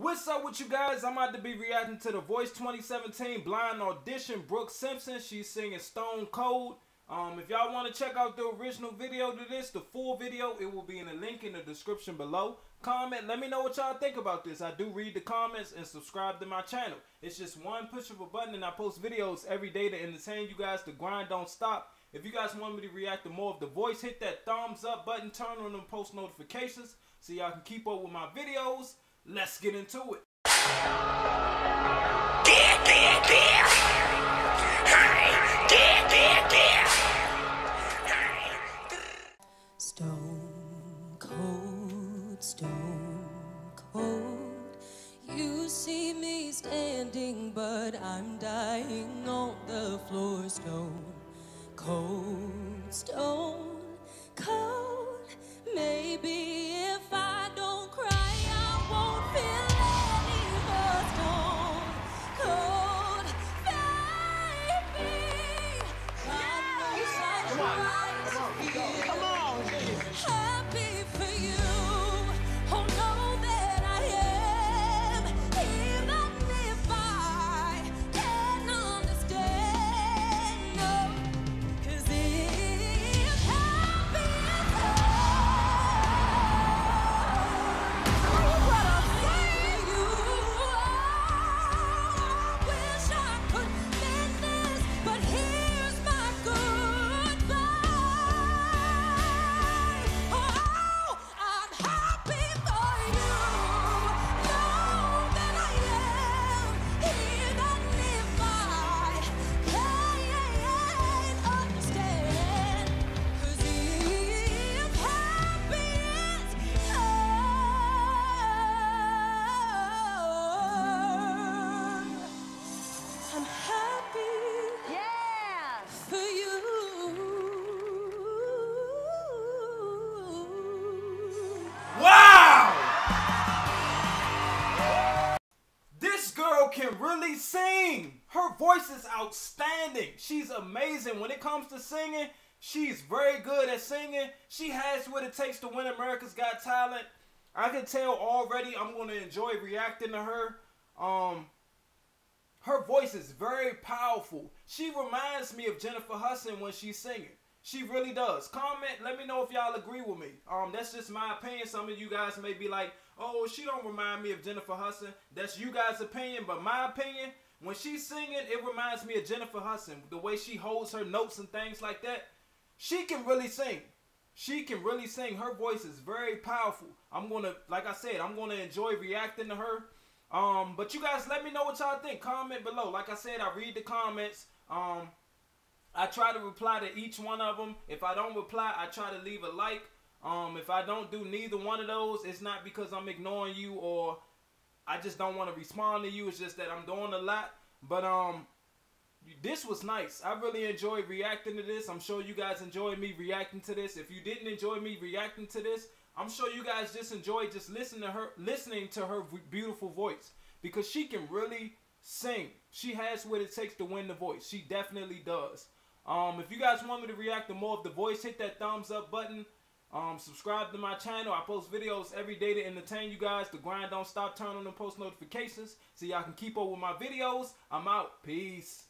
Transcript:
What's up with you guys? I'm about to be reacting to The Voice 2017 blind audition. Brooke Simpson, she's singing Stone Cold. If y'all want to check out the original video to this, the full video, it will be in the link in the description below. Comment, let me know what y'all think about this. I do read the comments and subscribe to my channel. It's just one push of a button and I post videos every day to entertain you guys. The grind don't stop. If you guys want me to react to more of The Voice, hit that thumbs up button, turn on them post notifications so y'all can keep up with my videos. Let's get into it. Stone cold, stone cold. You see me standing, but I'm dying on the floor. Stone cold, stone cold. Maybe if I don't cry, won't feel any more. Stone cold, baby. Come on. Happy for you. Oh, know that I am. Even if I can't understand, no. 'Cause it's happy for you. Can really sing. Her voice is outstanding. She's amazing. When it comes to singing, she's very good at singing. She has what it takes to win America's Got Talent. I can tell already I'm going to enjoy reacting to her. Her voice is very powerful. She reminds me of Jennifer Hudson when she's singing. She really does. Comment, let me know if y'all agree with me. That's just my opinion. Some of you guys may be like, oh, she don't remind me of Jennifer Hudson. That's you guys' opinion, but my opinion, when she's singing, it reminds me of Jennifer Hudson. The way she holds her notes and things like that. She can really sing. She can really sing. Her voice is very powerful. I'm going to, like I said, I'm going to enjoy reacting to her. But you guys, let me know what y'all think. Comment below. Like I said, I read the comments. I try to reply to each one of them. If I don't reply, I try to leave a like. If I don't do neither one of those, it's not because I'm ignoring you or I just don't want to respond to you. It's just that I'm doing a lot. But this was nice. I really enjoyed reacting to this. I'm sure you guys enjoyed me reacting to this. If you didn't enjoy me reacting to this, I'm sure you guys just enjoyed just listening to her beautiful voice, because she can really sing. She has what it takes to win The Voice. She definitely does. If you guys want me to react to more of The Voice, hit that thumbs up button. Subscribe to my channel. I post videos every day to entertain you guys. The grind don't stop. Turn on the post notifications so y'all can keep up with my videos. I'm out. Peace.